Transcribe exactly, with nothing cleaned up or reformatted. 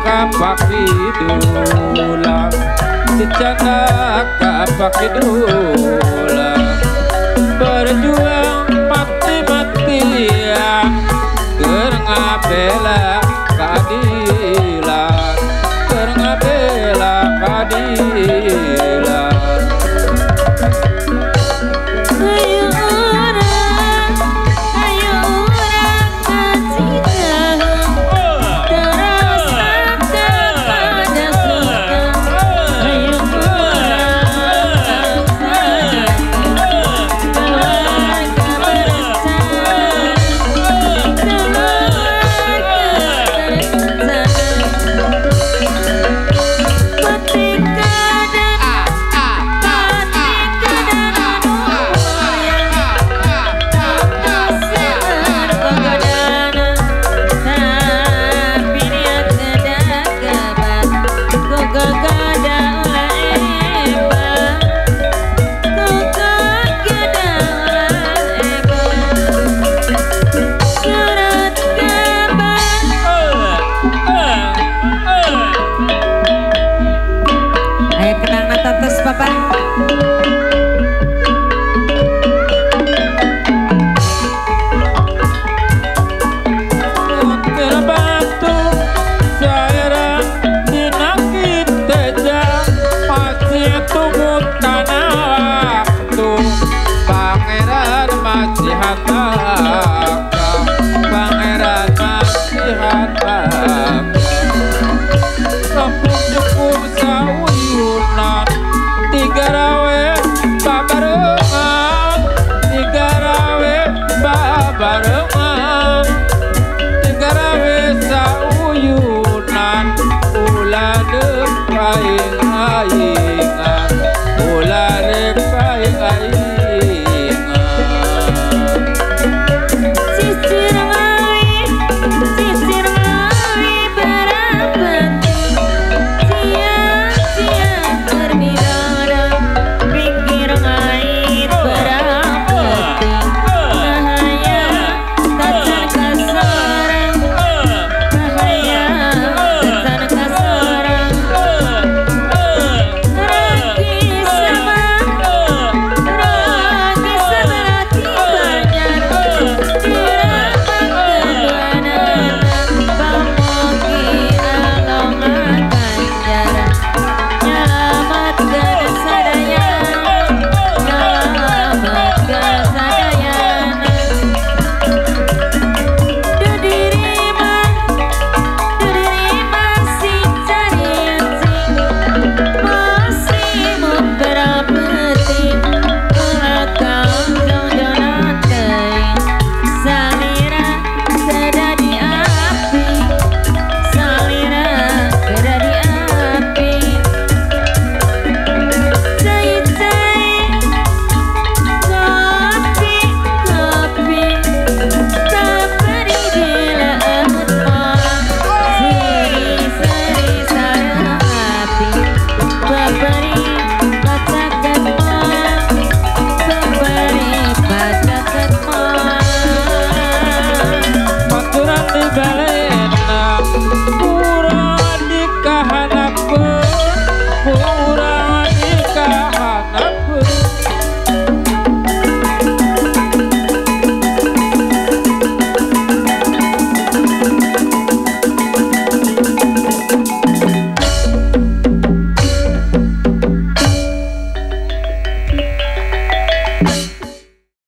Kapak hidulang secana kapak hidulang berjuang mati-matian kerengah bela.